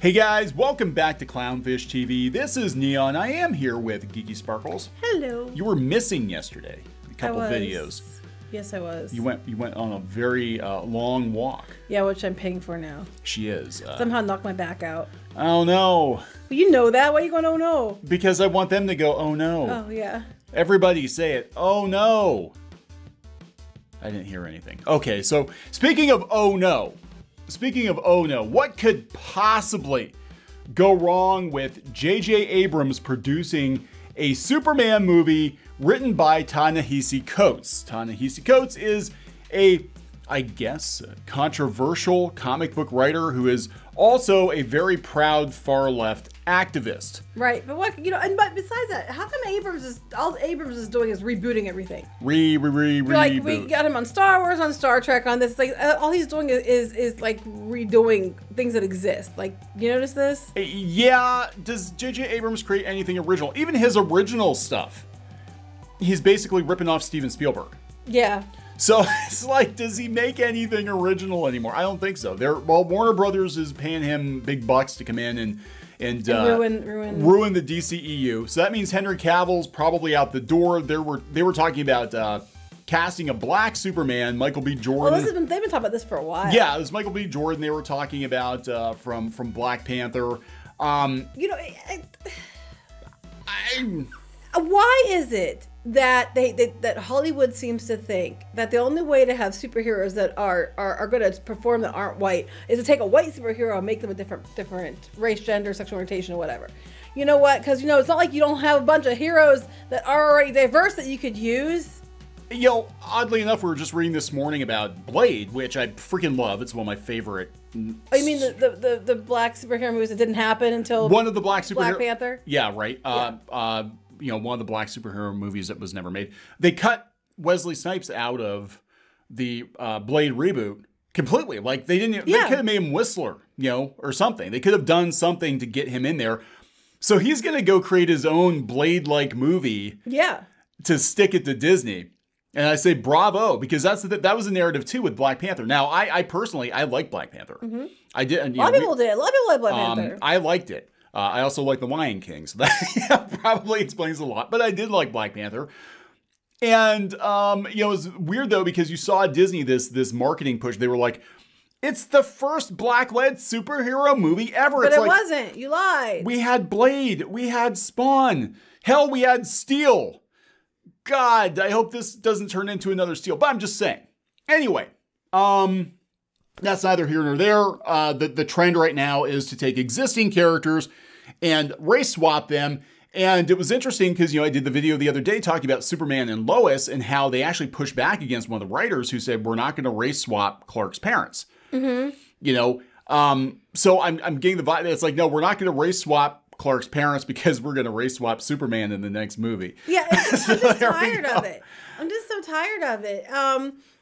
Hey guys, welcome back to Clownfish TV. This is Neon. I am here with Geeky Sparkles. Hello. You were missing yesterday. A couple videos. Yes, I was. You went on a very long walk. Yeah, which I'm paying for now. She is. Somehow knocked my back out. Oh no. Well, you know that. Why are you going, oh no? Because I want them to go, oh no. Oh yeah. Everybody say it. Oh no. I didn't hear anything. Okay, so speaking of oh no. Speaking of oh no, what could possibly go wrong with J.J. Abrams producing a Superman movie written by Ta-Nehisi Coates? Ta-Nehisi Coates is a, I guess, controversial comic book writer who is also a very proud far-left activist. Right, but what, you know, and but besides that, how come Abrams is, all Abrams is doing is rebooting everything? Like, we got him on Star Wars, on Star Trek, on this, like, all he's doing is like, redoing things that exist. Like, you notice this? Yeah, does J.J. Abrams create anything original? Even his original stuff, he's basically ripping off Steven Spielberg. Yeah. So it's like, does he make anything original anymore? I don't think so. They're, well, Warner Brothers is paying him big bucks to come in and ruin the DCEU. So that means Henry Cavill's probably out the door. They were talking about casting a black Superman, Michael B. Jordan. Well, they've been talking about this for a while. Yeah, it was Michael B. Jordan they were talking about from Black Panther. You know, why is it that that Hollywood seems to think that the only way to have superheroes that are going to perform that aren't white is to take a white superhero and make them a different race, gender, sexual orientation, or whatever. You know what? Because, you know, it's not like you don't have a bunch of heroes that are already diverse that you could use. You know, oddly enough, we were just reading this morning about Blade, which I freaking love. It's one of my favorite. I mean, the black superhero movies that didn't happen until one of the black superhero Black Panther. Yeah, right. Yeah. You know, one of the black superhero movies that was never made. They cut Wesley Snipes out of the Blade reboot completely. Like, they didn't, yeah. They could have made him Whistler, you know, or something. They could have done something to get him in there. So he's going to go create his own Blade-like movie. Yeah. To stick it to Disney. And I say bravo, because that's that was a narrative too with Black Panther. Now, I personally, I like Black Panther. Mm-hmm. I did. And, a lot of people did. A lot of people like Black Panther. I liked it. I also like The Lion King, so that probably explains a lot. But I did like Black Panther. And, you know, it was weird, though, because you saw Disney, this marketing push. They were like, it's the first black-led superhero movie ever. But it's it wasn't. You lied. We had Blade. We had Spawn. Hell, we had Steel. God, I hope this doesn't turn into another Steel. But I'm just saying. Anyway, that's neither here nor there. The trend right now is to take existing characters and race swap them. And it was interesting because, you know, I did the video the other day talking about Superman and Lois and how they actually pushed back against one of the writers who said, we're not going to race swap Clark's parents. Mm-hmm. You know, so I'm getting the vibe that it's like, no, we're not going to race swap Clark's parents because we're going to race swap Superman in the next movie. Yeah, so I'm just tired of it. I'm just so tired of it.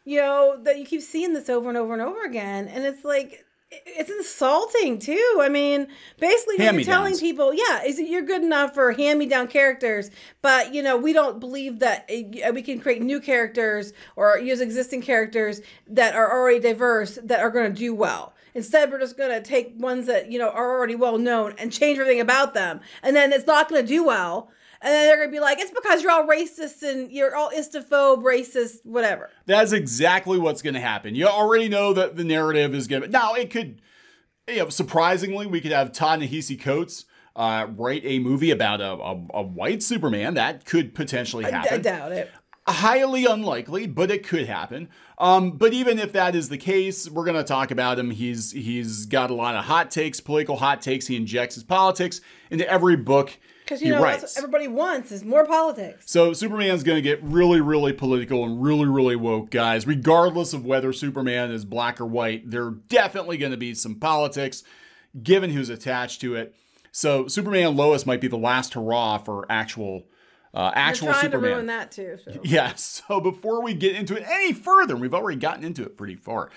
You know, that you keep seeing this over and over and over again. And it's like, it's insulting too. I mean, basically you're telling people, yeah, you're good enough for hand-me-down characters, but, you know, we don't believe that we can create new characters or use existing characters that are already diverse that are going to do well. Instead, we're just going to take ones that, you know, are already well-known and change everything about them. And then it's not going to do well. And then they're going to be like, it's because you're all racist and you're all istophobe, racist, whatever. That's exactly what's going to happen. You already know that the narrative is going to be. Now, it could, you know, surprisingly, we could have Ta-Nehisi Coates write a movie about a white Superman. That could potentially happen. I doubt it. Highly unlikely, but it could happen. But even if that is the case, we're going to talk about him. He's got a lot of hot takes, political hot takes. He injects his politics into every book. Because, you know, that's what everybody wants is more politics. So Superman's going to get really, really political and really, really woke, guys. Regardless of whether Superman is black or white, there are definitely going to be some politics, given who's attached to it. So Superman and Lois might be the last hurrah for actual Superman. They're trying to ruin that, too. So. Yeah, so before we get into it any further, and we've already gotten into it pretty far,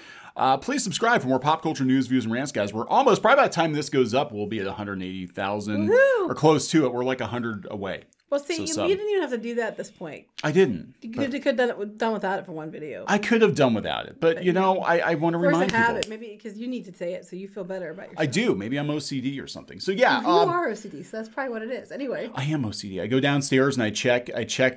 please subscribe for more pop culture news, views, and rants, guys. We're almost, probably by the time this goes up, we'll be at 180,000 or close to it. We're like 100 away. Well, see, so you didn't even have to do that at this point. I didn't. You could have done without it for one video. I could have done without it, but you know, I want to remind people. Maybe because you need to say it so you feel better about yourself. I do. Maybe I'm OCD or something. So yeah, you are OCD, so that's probably what it is. Anyway, I am OCD. I go downstairs and I check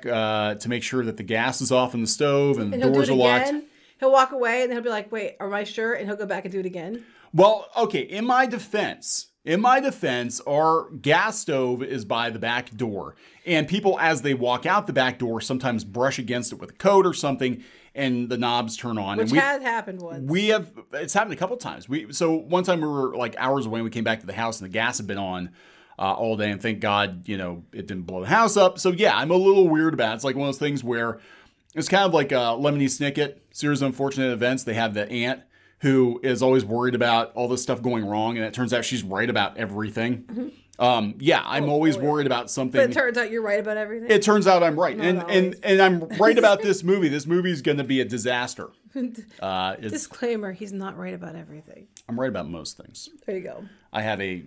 to make sure that the gas is off in the stove and the doors are locked. He'll walk away and he'll be like, "Wait, am I sure?" And he'll go back and do it again. Well, okay. In my defense, our gas stove is by the back door. And people, as they walk out the back door, sometimes brush against it with a coat or something, and the knobs turn on. Which has happened once. It's happened a couple times. So one time we were like hours away, and we came back to the house, and the gas had been on all day. And thank God, you know, it didn't blow the house up. So yeah, I'm a little weird about it. It's like one of those things where it's kind of like Lemony Snicket, Series of Unfortunate Events. They have the aunt who is always worried about all this stuff going wrong, and it turns out she's right about everything. Mm-hmm. I'm always worried about something. But it turns out you're right about everything? It turns out I'm right. And I'm right about this movie. This movie's going to be a disaster. Disclaimer, he's not right about everything. I'm right about most things. There you go. I have a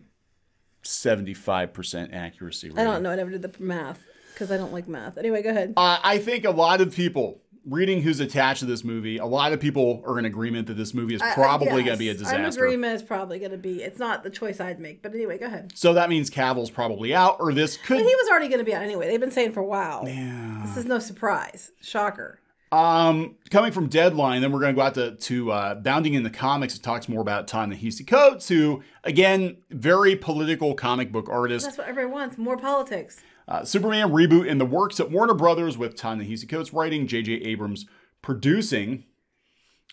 75% accuracy rate. I don't know. I never did the math because I don't like math. Anyway, go ahead. I think a lot of people... Reading who's attached to this movie, a lot of people are in agreement that this movie is probably going to be a disaster. It's not the choice I'd make, but anyway, go ahead. So that means Cavill's probably out, or this could... I mean, he was already going to be out anyway. They've been saying for a while. Yeah. This is no surprise. Shocker. Coming from Deadline, then we're going to go out to Bounding in the Comics. It talks more about Ta-Nehisi Coates, who, again, very political comic book artist. That's what everyone wants, more politics. Superman reboot in the works at Warner Brothers with Ta-Nehisi Coates writing, J.J. Abrams producing.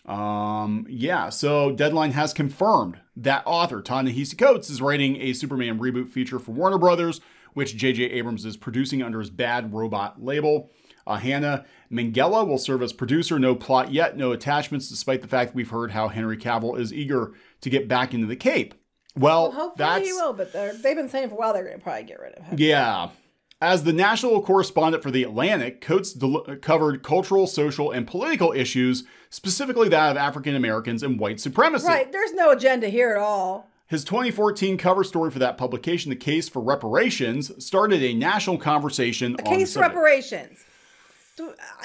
So Deadline has confirmed that author Ta-Nehisi Coates is writing a Superman reboot feature for Warner Brothers, which J.J. Abrams is producing under his Bad Robot label. Hannah Minghella will serve as producer. No plot yet, no attachments, despite the fact that we've heard how Henry Cavill is eager to get back into the cape. Well, hopefully he will, but they've been saying for a while they're going to probably get rid of him. Yeah. As the national correspondent for The Atlantic, Coates covered cultural, social, and political issues, specifically that of African Americans and white supremacy. Right, there's no agenda here at all. His 2014 cover story for that publication, The Case for Reparations, started a national conversation on the case for reparations.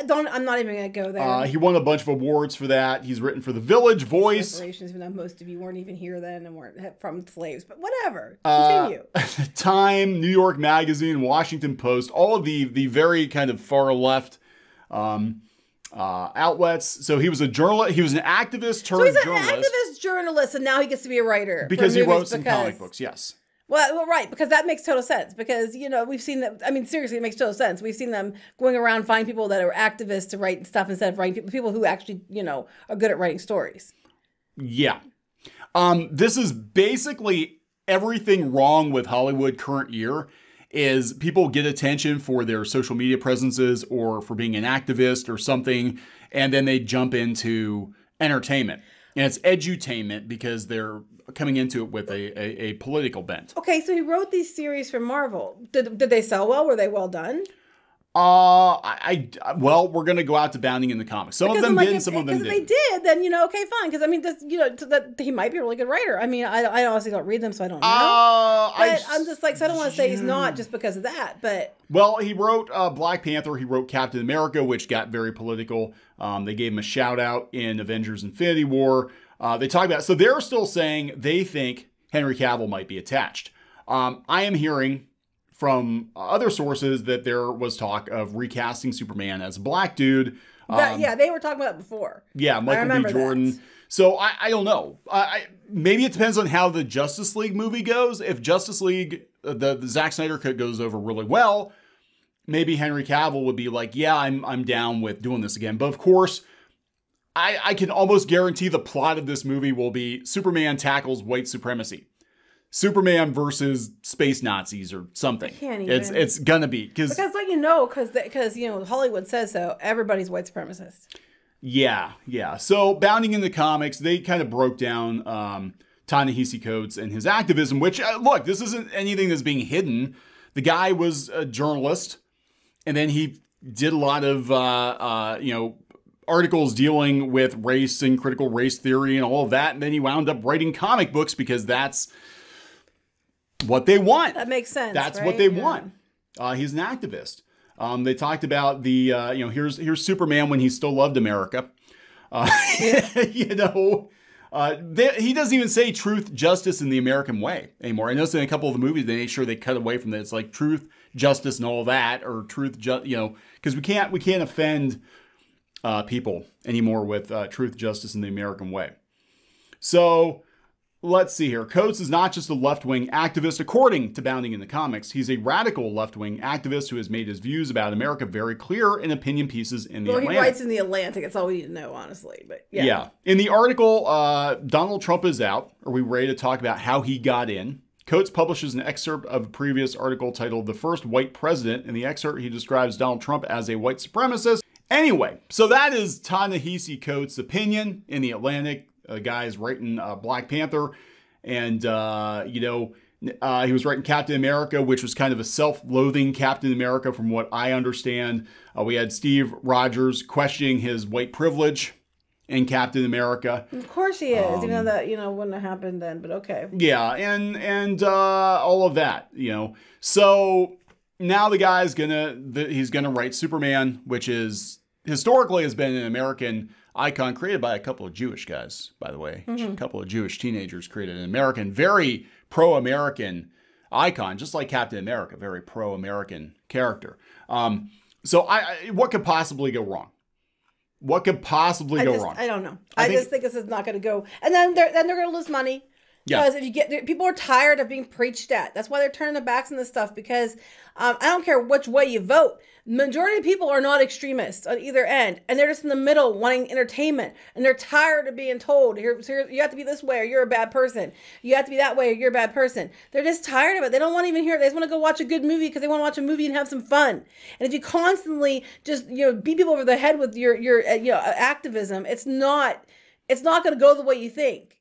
I'm not even going to go there. He won a bunch of awards for that. He's written for the Village Voice. Reparations, even though most of you weren't even here then and weren't from slaves, but whatever. Continue. Time, New York Magazine, Washington Post, all of the very kind of far left outlets. So he was a journalist. He was an activist turned journalist. So he's an activist journalist, and now he gets to be a writer because he wrote some comic books. Yes. Well, right, because that makes total sense. Because, you know, we've seen that. I mean, seriously, it makes total sense. We've seen them going around finding people that are activists to write stuff instead of writing people who actually, you know, are good at writing stories. Yeah. This is basically everything wrong with Hollywood current year is people get attention for their social media presences or for being an activist or something, and then they jump into entertainment. And it's edutainment because they're coming into it with a political bent. Okay, so he wrote these series for Marvel. Did they sell well? Were they well done? Well, we're going to go out to Bounding in the Comics. Some of them did, some of them didn't. Because if they did, then, you know, okay, fine. Because, I mean, just, you know, he might be a really good writer. I mean, I honestly don't read them, so I don't know. But I'm just like, so I don't want to say he's not just because of that, but... Well, he wrote Black Panther. He wrote Captain America, which got very political. They gave him a shout-out in Avengers Infinity War. They talk about... So they're still saying they think Henry Cavill might be attached. I am hearing... from other sources that there was talk of recasting Superman as a black dude. They were talking about it before. Yeah, Michael B. Jordan. That. So I don't know. Maybe it depends on how the Justice League movie goes. If Justice League, the Zack Snyder cut goes over really well, maybe Henry Cavill would be like, yeah, I'm down with doing this again. But of course, I can almost guarantee the plot of this movie will be Superman tackles white supremacy. Superman versus space Nazis or something. I can't even. It's gonna be because like, you know, because you know Hollywood says so. Everybody's white supremacist. Yeah. So Bounding in the Comics, they kind of broke down Ta-Nehisi Coates and his activism. Which look, this isn't anything that's being hidden. The guy was a journalist, and then he did a lot of articles dealing with race and critical race theory and all of that. And then he wound up writing comic books because that's what they want. That makes sense. That's right? What they want. He's an activist. They talked about the, you know, here's Superman when he still loved America. You know, he doesn't even say truth, justice, and the American way anymore. I noticed in a couple of the movies, they made sure they cut away from that. It's like truth, justice, and all that, or truth, you know, because we can't offend people anymore with truth, justice, and the American way. So let's see here. Coates is not just a left-wing activist, according to Bounding in the Comics. He's a radical left-wing activist who has made his views about America very clear in opinion pieces in The Atlantic. He writes in The Atlantic. That's all we need to know, honestly. But yeah. Yeah. In the article, Donald Trump is out. Are we ready to talk about how he got in? Coates publishes an excerpt of a previous article titled The First White President. In the excerpt, he describes Donald Trump as a white supremacist. Anyway, so that is Ta-Nehisi Coates' opinion in The Atlantic. The guy's writing Black Panther, and, you know, he was writing Captain America, which was kind of a self-loathing Captain America from what I understand. We had Steve Rogers questioning his white privilege in Captain America. Of course he is, even though that, you know, wouldn't have happened then, but okay. Yeah, and all of that, you know. So now the guy's he's gonna write Superman, which is historically has been an American icon created by a couple of Jewish guys, by the way. Mm-hmm. A couple of Jewish teenagers created an American, very pro-American icon, just like Captain America, very pro-American character. So what could possibly go wrong? What could possibly go wrong? I don't know. I just think this is not going to go. And then they're going to lose money. Yeah. Because if you get, people are tired of being preached at. That's why they're turning their backs on this stuff, because I don't care which way you vote. Majority of people are not extremists on either end, and they're just in the middle wanting entertainment, and they're tired of being told, here, you have to be this way or you're a bad person. You have to be that way or you're a bad person. They're just tired of it. They don't want to even hear it. They just want to go watch a good movie because they want to watch a movie and have some fun. And if you constantly just, you know, beat people over the head with your you know, activism, it's not going to go the way you think.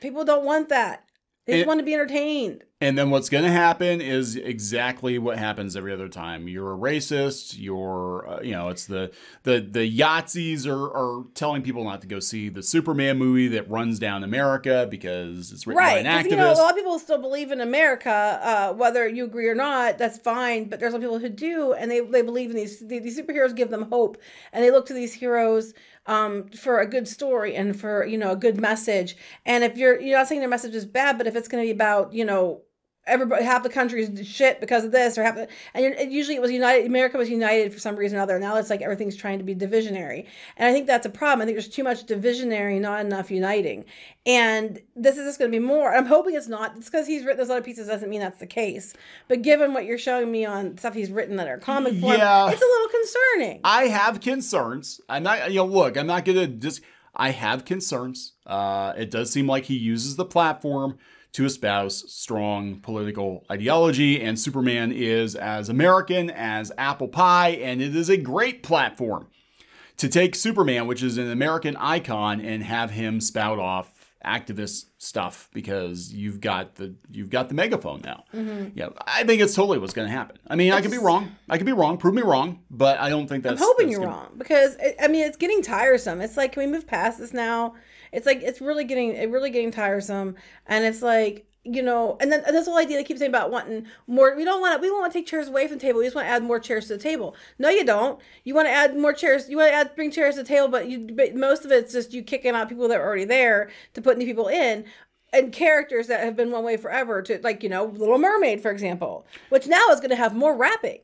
People don't want that. They just want to be entertained. And then what's going to happen is exactly what happens every other time. You're a racist. You're, you know, it's the Yahtzees are telling people not to go see the Superman movie that runs down America because it's written by an activist. You know, a lot of people still believe in America, whether you agree or not. That's fine. But there's some people who do, and they believe in these superheroes. Give them hope, and they look to these heroes for a good story and for, you know, a good message. And if you're not saying their message is bad, but if it's going to be about, you know, everybody, half the country is shit because of this, or half the, and usually it was united. America was united for some reason or other. Now it's like everything's trying to be divisionary, and I think that's a problem. I think there's too much divisionary, not enough uniting, and this is just going to be more. I'm hoping it's not. It's because he's written those other pieces doesn't mean that's the case. But given what you're showing me on stuff he's written that are comic form, yeah, it's a little concerning. I have concerns. I'm not. You know, look, I'm not going to just. I have concerns. It does seem like he uses the platform to espouse strong political ideology, and Superman is as American as apple pie, and it is a great platform to take Superman, which is an American icon, and have him spout off activist stuff because you've got the megaphone now. Mm-hmm. Yeah, I think it's totally what's going to happen. I mean, I could be wrong. I could be wrong. Prove me wrong, but I don't think that's. I'm hoping you're wrong, because I mean, it's getting tiresome. It's like, can we move past this now? It's like, it's really getting tiresome. And it's like, you know, and then this whole idea they keep saying about wanting more, we don't want to take chairs away from the table. We just want to add more chairs to the table. No, you don't. You want to add more chairs. You want to bring chairs to the table, but most of it's just you kicking out people that are already there to put new people in. And characters that have been one way forever, to, like, you know, Little Mermaid, for example, which now is going to have more rapping.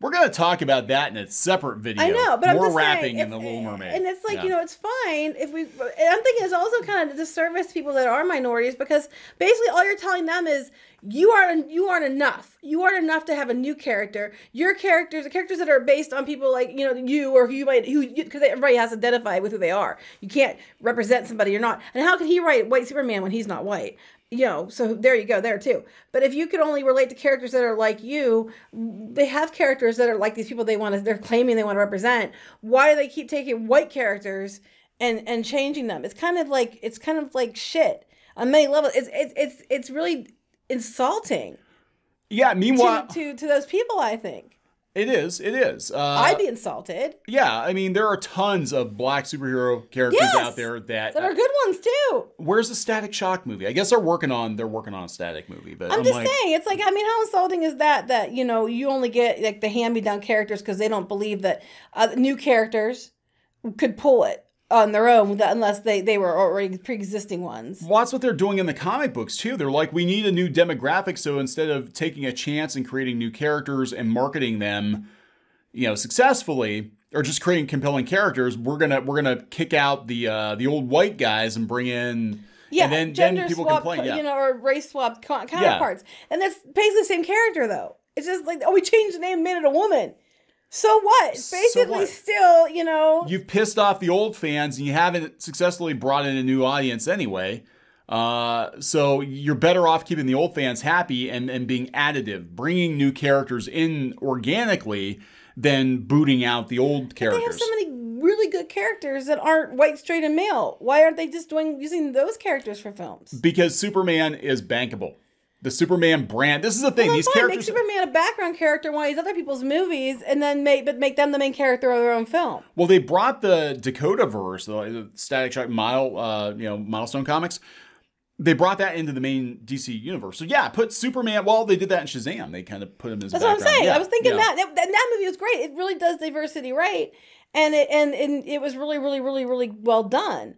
We're going to talk about that in a separate video. I know, but more rapping in The Little Mermaid. And it's like, yeah, you know, it's fine if we. And I'm thinking it's also kind of a disservice to people that are minorities, because basically all you're telling them is you aren't enough. You aren't enough to have a new character. Your characters, the characters that are based on people like, you know, you or who you might, who, because everybody has to identify with who they are. You can't represent somebody you're not. And how can he write white Superman when he's not white? You know, so there you go, there too. But if you could only relate to characters that are like you, they have characters that are like these people they're claiming they want to represent. Why do they keep taking white characters and changing them? It's kind of like shit on many levels. It's really insulting. Yeah. Meanwhile, to those people, I think. It is. It is. I'd be insulted. Yeah. I mean, there are tons of black superhero characters out there that are good ones too. Where's the Static Shock movie? I guess they're working on a Static movie. But I'm just saying, it's like, I mean, how insulting is that? That, you know, you only get like the hand-me-down characters because they don't believe that new characters could pull it on their own unless they were already pre-existing ones. Well, that's what they're doing in the comic books too. They're like, we need a new demographic. So instead of taking a chance and creating new characters and marketing them, you know, successfully, or just creating compelling characters, we're gonna kick out the old white guys and bring in, and then people complain, you know, or race swapped counterparts. And that's basically the same character though. It's just like, oh, we changed the name, made it a woman. So what? Basically, so what? Still, you know, you've pissed off the old fans, and you haven't successfully brought in a new audience anyway. So you're better off keeping the old fans happy and being additive, bringing new characters in organically, than booting out the old characters. They have so many really good characters that aren't white, straight, and male. Why aren't they just using those characters for films? Because Superman is bankable. The Superman brand. This is the thing. Well, these characters, make Superman a background character in one of these other people's movies, and then make them the main character of their own film. Well, they brought the Dakotaverse, the Static Shock Milestone Comics. They brought that into the main DC universe. So yeah, put Superman. Well, they did that in Shazam. They kind of put him as. That's background. What I'm saying. Yeah. I was thinking that movie was great. It really does diversity right, and it was really well done.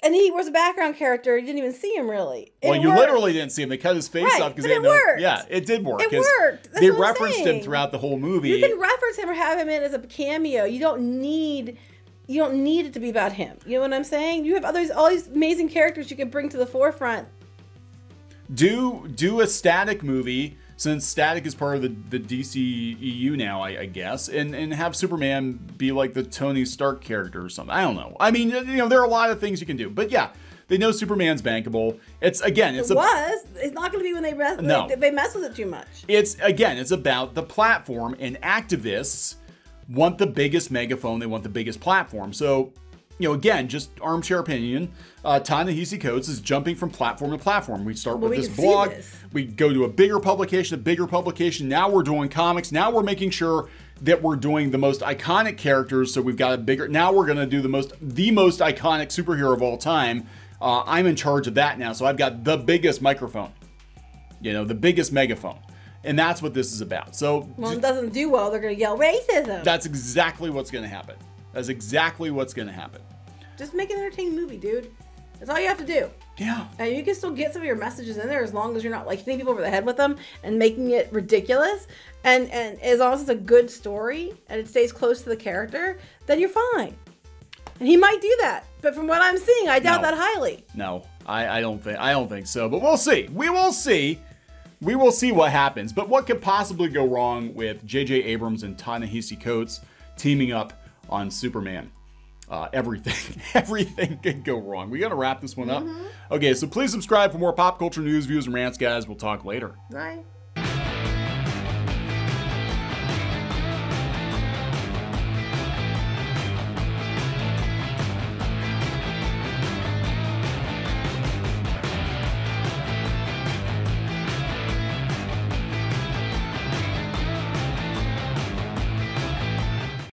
And he was a background character. You didn't even see him, really. And well, you literally didn't see him. They cut his face off because it worked. Yeah, it did work. It worked. That's what I'm referenced saying. Him throughout the whole movie. You can reference him or have him in as a cameo. You don't need it to be about him. You know what I'm saying? You have all these amazing characters you can bring to the forefront. Do a Static movie, since Static is part of the DCEU now, I guess, and have Superman be like the Tony Stark character or something. I don't know. I mean, you know, there are a lot of things you can do. But yeah, they know Superman's bankable. It's, again, it's... It's not going to be when they mess with it too much. It's, again, it's about the platform, and activists want the biggest megaphone. They want the biggest platform. So, you know, again, just armchair opinion. Ta-Nehisi Coates is jumping from platform to platform. We start with this blog. We go to a bigger publication. Now we're doing comics. Now we're making sure that we're doing the most iconic characters. So we've got now we're going to do the most iconic superhero of all time. I'm in charge of that now. So I've got the biggest microphone, you know, the biggest megaphone. And that's what this is about. So when it doesn't do well, they're going to yell racism. That's exactly what's going to happen. That's exactly what's going to happen. Just make an entertaining movie, dude. That's all you have to do. Yeah. And you can still get some of your messages in there as long as you're not like hitting people over the head with them and making it ridiculous. And as long as it's a good story and it stays close to the character, then you're fine. And he might do that. But from what I'm seeing, I doubt that highly. No, I don't think so. But we'll see. We will see. We will see what happens. But what could possibly go wrong with J.J. Abrams and Ta-Nehisi Coates teaming up on Superman? Everything could go wrong. We got to wrap this one up. Okay, so please subscribe for more pop culture news, views, and rants, guys. We'll talk later. Bye.